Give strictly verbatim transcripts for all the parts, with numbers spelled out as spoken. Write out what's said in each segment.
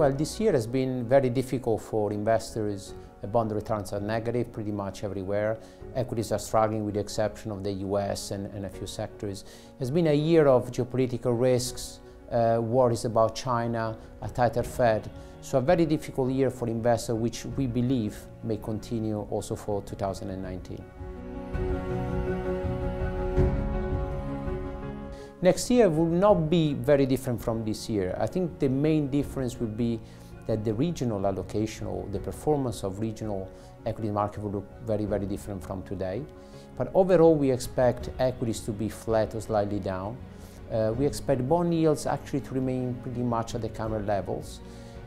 Well, this year has been very difficult for investors. Bond returns are negative pretty much everywhere. Equities are struggling with the exception of the U S and, and a few sectors. It's been a year of geopolitical risks, uh, worries about China, a tighter Fed. So a very difficult year for investors, which we believe may continue also for two thousand nineteen. Next year will not be very different from this year. I think the main difference will be that the regional allocation or the performance of regional equity market will look very, very different from today. But overall, we expect equities to be flat or slightly down. Uh, we expect bond yields actually to remain pretty much at the current levels.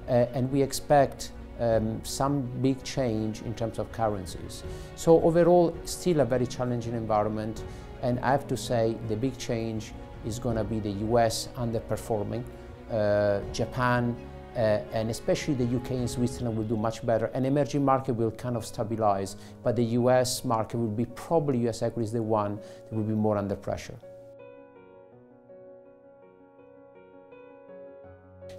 Uh, and we expect um, some big change in terms of currencies. So overall, still a very challenging environment. And I have to say the big change is going to be the U S underperforming, uh, Japan, uh, and especially the U K and Switzerland will do much better, and emerging market will kind of stabilize, but the U S market will be probably, U S equities the one that will be more under pressure.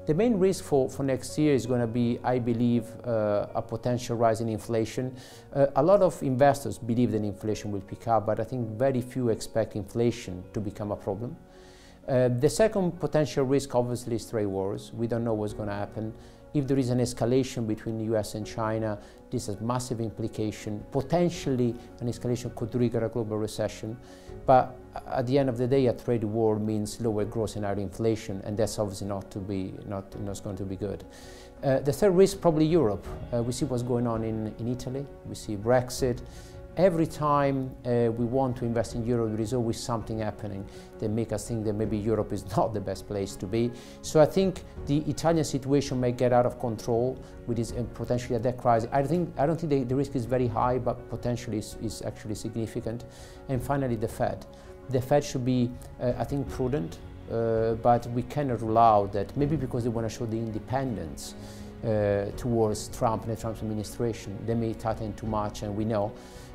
The main risk for, for next year is going to be, I believe, uh, a potential rise in inflation. Uh, a lot of investors believe that inflation will pick up, but I think very few expect inflation to become a problem. Uh, the second potential risk, obviously, is trade wars. We don't know what's going to happen. If there is an escalation between the U S and China, this has massive implication. Potentially, an escalation could trigger a global recession. But at the end of the day, a trade war means lower growth and higher inflation, and that's obviously not to be not not going to be good. Uh, the third risk, probably Europe. Uh, we see what's going on in in Italy. We see Brexit. Every time uh, we want to invest in Europe, there is always something happening that makes us think that maybe Europe is not the best place to be. So I think the Italian situation may get out of control, which is potentially a debt crisis. I think I don't think the, the risk is very high, but potentially is, is actually significant. And finally, the Fed. The Fed should be, uh, I think, prudent, uh, but we cannot rule out that maybe because they want to show the independence uh, towards Trump and the Trump administration, they may tighten too much, and we know.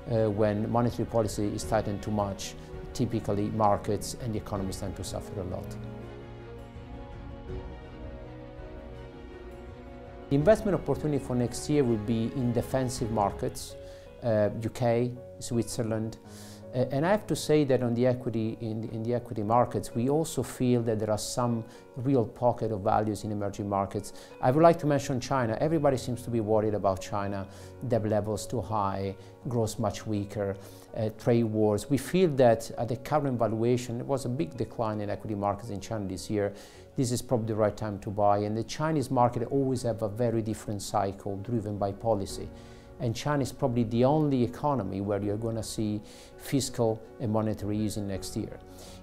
Uh, when monetary policy is tightened too much, typically markets and the economy tend to suffer a lot. The investment opportunity for next year will be in defensive markets, uh, U K, Switzerland, uh, and I have to say that on the equity in the, in the equity markets, we also feel that there are some real pocket of values in emerging markets. I would like to mention China. Everybody seems to be worried about China. Debt levels too high, growth much weaker, uh, trade wars. We feel that at the current valuation, there was a big decline in equity markets in China this year. This is probably the right time to buy. And the Chinese market always have a very different cycle driven by policy. And China is probably the only economy where you're going to see fiscal and monetary easing next year.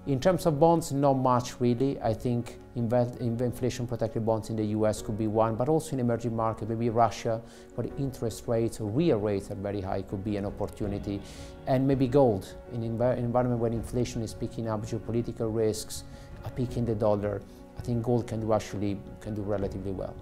In terms of bonds, not much really. I think inflation-protected bonds in the U S could be one, but also in emerging markets, maybe Russia, where interest rates or real rates are very high, could be an opportunity. And maybe gold, in an environment where inflation is picking up, geopolitical risks, a peak in the dollar, I think gold can do actually can do relatively well.